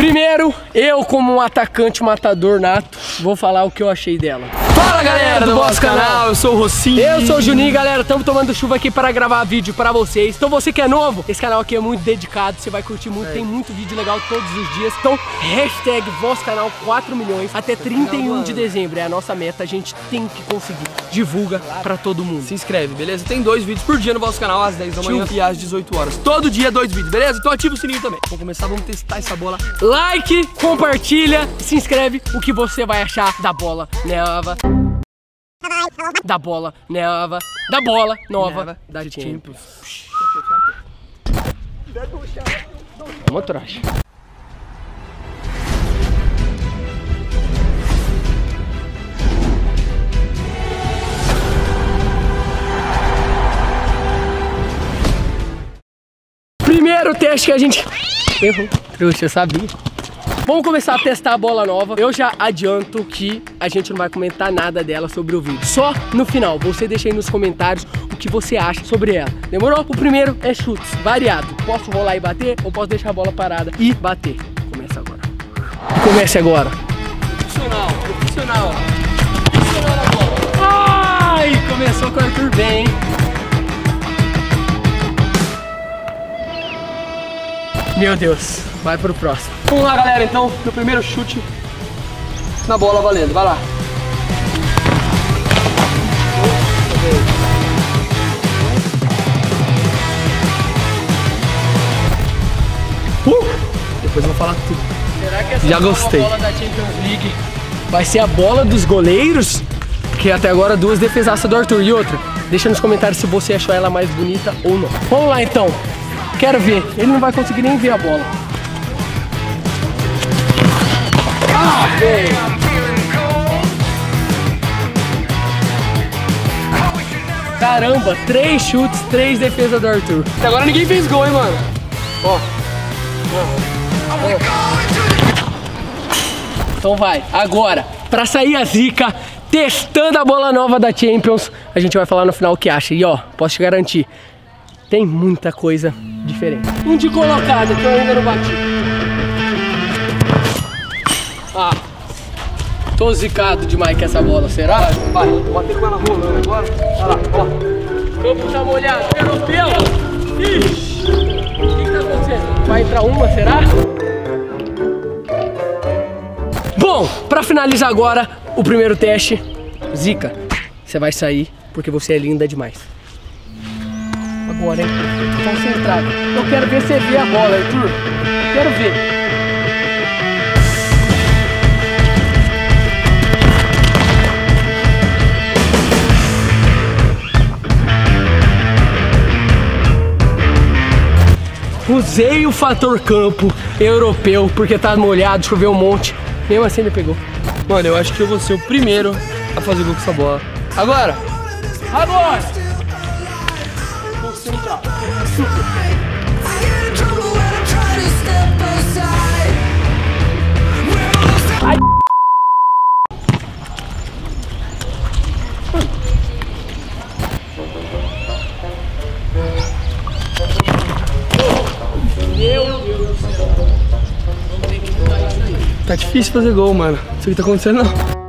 Primeiro, eu como um atacante matador nato, vou falar o que eu achei dela. Fala galera do Vosso Canal, eu sou o Rossini. Eu sou o Juninho, galera, estamos tomando chuva aqui para gravar vídeo para vocês. Então você que é novo, esse canal aqui é muito dedicado, você vai curtir muito, tem muito vídeo legal todos os dias. Então, hashtag Vosso Canal 4 milhões até 31 de dezembro, é a nossa meta, a gente tem que conseguir. Divulga para todo mundo. Se inscreve, beleza? Tem 2 vídeos por dia no Vosso Canal, às 10 da manhã e às 18 horas. Todo dia 2 vídeos, beleza? Então ativa o sininho também. Vamos começar, vamos testar essa bola. Like, compartilha, se inscreve, o que você vai achar da bola nova. Da bola nova. Da bola nova da Champions. Vamos, Trash. Primeiro teste que a gente... Errou. Trouxa, eu sabia. Vamos começar a testar a bola nova. Eu já adianto que a gente não vai comentar nada dela sobre o vídeo. Só no final. Você deixa aí nos comentários o que você acha sobre ela. Demorou? O primeiro é chutes, variado. Posso rolar e bater ou posso deixar a bola parada e bater. Começa agora. Comece agora. Profissional, profissional. Profissional na bola. Ai, começou com o Arthur bem, hein? Meu Deus, vai pro próximo. Vamos lá, galera, então, meu primeiro chute na bola valendo, vai lá. Depois eu vou falar tudo. Será que essa já gostei. Bola da Champions League vai ser a bola dos goleiros? Porque até agora 2 defesaças do Arthur e outra. Deixa nos comentários se você achou ela mais bonita ou não. Vamos lá, então. Quero ver. Ele não vai conseguir nem ver a bola. Ah, velho! Caramba, 3 chutes, 3 defesas do Arthur. Até agora ninguém fez gol, hein, mano? Ó. Então vai. Agora, pra sair a zica, testando a bola nova da Champions, a gente vai falar no final o que acha. E ó, posso te garantir, tem muita coisa diferente. Um de colocado, que eu ainda não bati. Ah, tô zicado demais com essa bola, será? Vai, botei com ela rolando agora. Olha lá, ó. O campo tá molhado, europeu. Ixi, o que tá acontecendo? Vai entrar uma, será? Bom, pra finalizar agora o primeiro teste, zica, você vai sair porque você é linda demais. Agora, hein? Tô concentrado. Eu quero ver você ver a bola, Arthur. Eu quero ver. Usei o fator campo europeu, porque tá molhado, choveu um monte. Mesmo assim ele pegou. Mano, eu acho que eu vou ser o primeiro a fazer gol com essa bola. Agora! Agora! Ai. Meu Deus do céu. Vamos ter que mudar isso aí. Tá difícil fazer gol, mano. Isso que tá acontecendo não.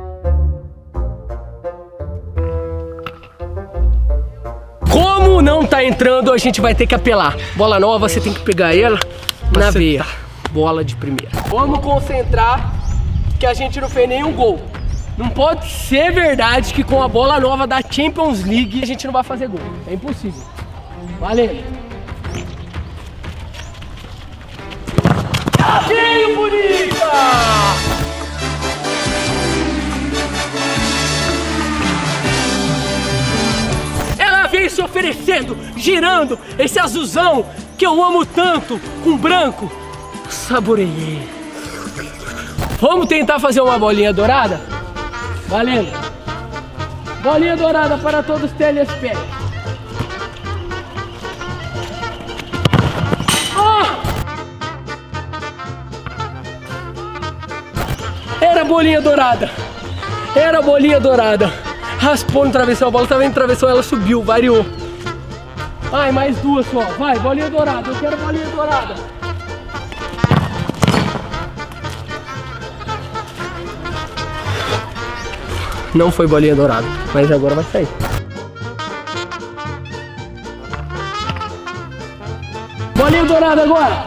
Não tá entrando, a gente vai ter que apelar. Bola nova, você tem que pegar ela na veia. Bola de primeira. Vamos concentrar que a gente não fez nenhum gol. Não pode ser verdade que com a bola nova da Champions League a gente não vai fazer gol. É impossível. Valeu. Cadê, bonita? Se oferecendo, girando, esse azulzão que eu amo tanto, com branco, saboreei. Vamos tentar fazer uma bolinha dourada? Valendo. Bolinha dourada para todos os telespectadores. Oh! Era bolinha dourada. Era bolinha dourada. Raspou no travessão, a bola tava indo travessão, ela subiu, variou. Ai, mais duas só, vai, bolinha dourada, eu quero bolinha dourada. Não foi bolinha dourada, mas agora vai sair. Bolinha dourada agora!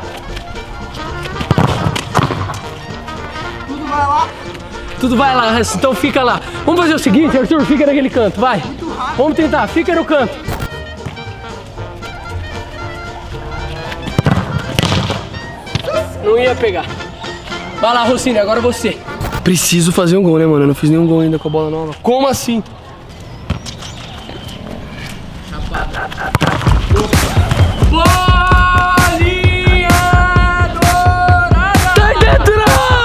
Tudo vai lá? Tudo vai lá, então fica lá. Vamos fazer o seguinte, Arthur, fica naquele canto, vai. Vamos tentar, fica no canto. Não ia pegar. Vai lá, Rossini, agora você. Preciso fazer um gol, né, mano? Eu não fiz nenhum gol ainda com a bola nova. Como assim? Bolinha dourada! Tá dentro!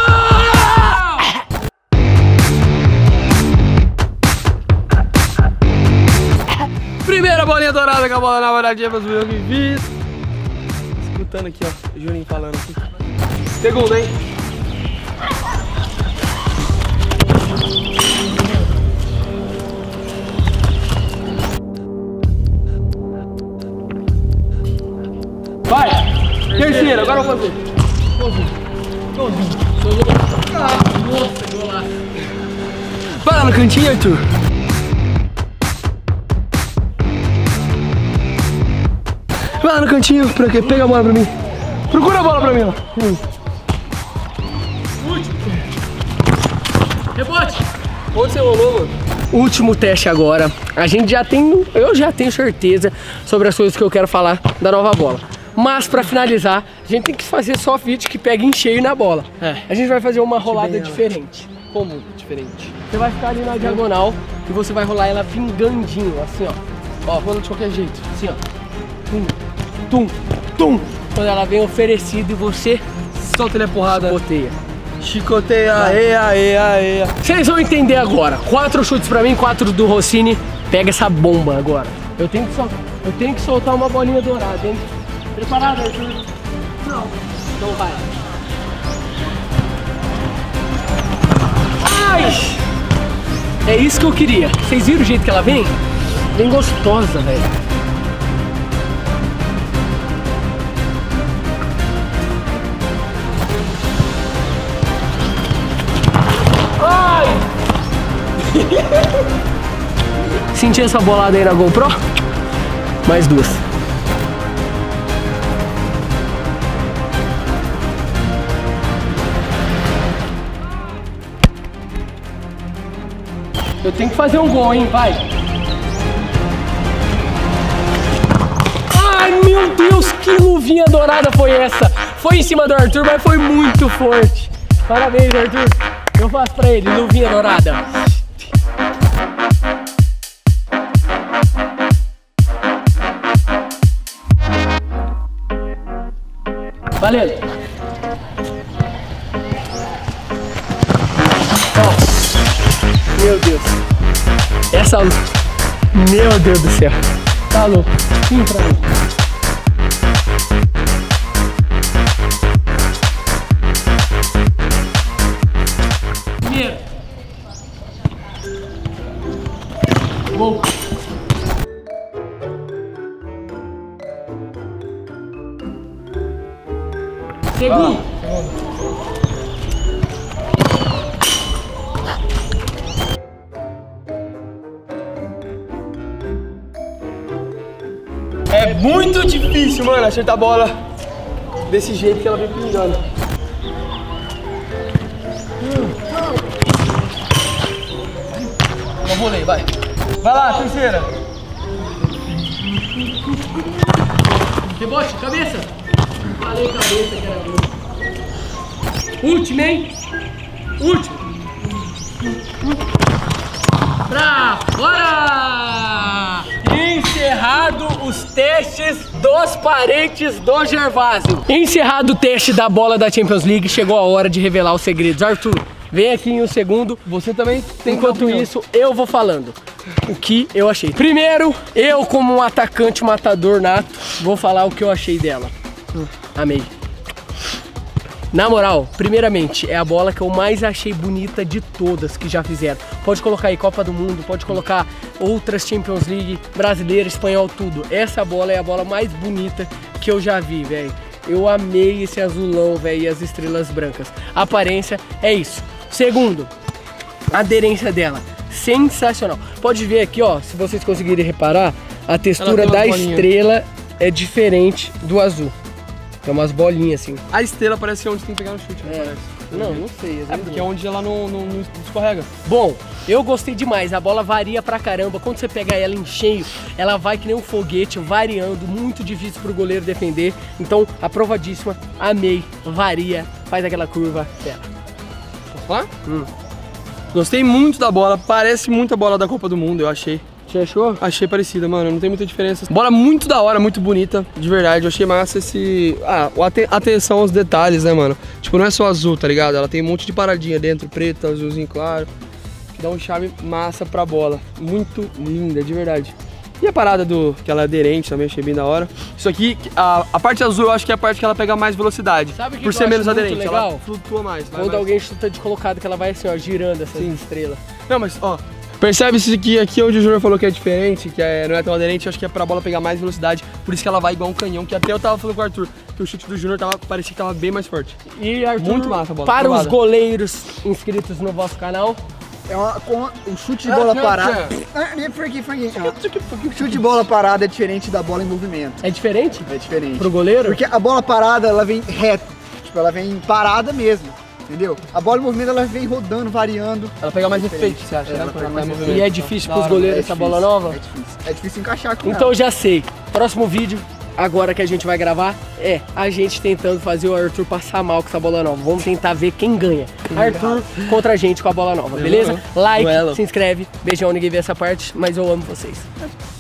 Primeira bolinha dourada com a bola nova da Champions League. Escutando aqui, ó. O Juninho falando aqui. Segundo, hein? Vai! Terceiro, agora eu vou fazer. Golzinho. Nossa, golaço. Vai lá no cantinho, Arthur. Vai lá no cantinho, pra quê? Pega a bola pra mim. Procura a bola pra mim, ó. Rebote! Onde você rolou, mano? Último teste agora. A gente já tem... Eu já tenho certeza sobre as coisas que eu quero falar da nova bola. Mas pra finalizar, a gente tem que fazer só vídeo que pega em cheio na bola. É. A gente vai fazer uma rolada diferente. Como diferente? Você vai ficar ali na diagonal e você vai rolar ela vingandinho, assim, ó. Ó, rola de qualquer jeito. Assim, ó. Tum, tum, tum. Quando ela vem oferecida e você solta ele a porrada. Chicoteia. Chicoteia, aê. Vocês vão entender agora. 4 chutes pra mim, 4 do Rossini. Pega essa bomba agora. Eu tenho que soltar uma bolinha dourada, hein? Preparado, Arthur? Não. Então vai. Ai! É isso que eu queria. Vocês viram o jeito que ela vem? Bem gostosa, velho. Ai! Senti essa bolada aí na GoPro? Mais duas. Eu tenho que fazer um gol, hein? Vai! Ai, meu Deus! Que luvinha dourada foi essa! Foi em cima do Arthur, mas foi muito forte! Parabéns, Arthur! Eu faço pra ele, luvinha dourada! Valeu! Meu Deus, essa luz, meu Deus do céu, tá louco, vem pra mim. Primeiro. Gol. Segundo. É muito difícil, mano, acertar a bola desse jeito que ela vem pingando. Eu vou ler, vai. Vai lá, terceira. Rebote, cabeça. Falei cabeça, que era boa. Última, hein? Última. Pra fora! Encerrado os testes dos parentes do Gervásio. Encerrado o teste da bola da Champions League, chegou a hora de revelar os segredos. Arthur, vem aqui em um segundo. Você também tem. Enquanto isso, eu vou falando o que eu achei. Primeiro, eu como um atacante matador nato, vou falar o que eu achei dela. Amei. Na moral, primeiramente, é a bola que eu mais achei bonita de todas que já fizeram. Pode colocar aí Copa do Mundo, pode colocar outras Champions League, brasileira, espanhol, tudo. Essa bola é a bola mais bonita que eu já vi, velho. Eu amei esse azulão, velho, e as estrelas brancas. A aparência é isso. Segundo, a aderência dela. sensacional. Pode ver aqui, ó, se vocês conseguirem reparar, a textura da estrela é diferente do azul. Tem umas bolinhas assim. A estrela parece que é onde tem que pegar no chute, né? Parece. Não, não sei. É porque é onde ela não escorrega. Bom, eu gostei demais. A bola varia pra caramba. Quando você pega ela em cheio, ela vai que nem um foguete, variando. Muito difícil pro goleiro defender. Então, aprovadíssima. Amei. Varia. Faz aquela curva. Posso falar? Gostei muito da bola. Parece muito a bola da Copa do Mundo, eu achei. Você achou? Achei parecida, mano. Não tem muita diferença. Bola muito da hora, muito bonita. De verdade, eu achei massa esse... atenção aos detalhes, né, mano? Tipo, não é só azul, tá ligado? Ela tem um monte de paradinha dentro, preta, azulzinho claro. Que dá um charme massa pra bola. Muito linda, de verdade. E a parada do... que ela é aderente também, achei bem da hora. Isso aqui, a parte azul eu acho que é a parte que ela pega mais velocidade. Sabe que por ser menos aderente, legal? Ela flutua mais. Quando alguém chuta de colocado, que ela vai assim, ó, girando essa estrela. Não, mas, ó... Percebe-se que aqui onde o Júnior falou que é diferente, que não é tão aderente, acho que é pra bola pegar mais velocidade, por isso que ela vai igual um canhão, que até eu tava falando com o Arthur, que o chute do Júnior parecia que tava bem mais forte. E Arthur, muito massa a bola, para os goleiros inscritos no vosso canal, o chute de bola parada... O chute de bola parada é diferente da bola em movimento. É diferente? É diferente. Pro goleiro? Porque a bola parada, ela vem reta, tipo, ela vem parada mesmo. Entendeu? A bola em movimento ela vem rodando, variando. Ela pega mais efeito, você acha? Ela pega mais efeito. E é difícil pros goleiros essa bola nova? É difícil. É difícil encaixar com ela. Então já sei. Próximo vídeo, agora que a gente vai gravar, é a gente tentando fazer o Arthur passar mal com essa bola nova. Vamos tentar ver quem ganha. Arthur contra a gente com a bola nova, beleza? Like, se inscreve. Beijão, ninguém vê essa parte, mas eu amo vocês.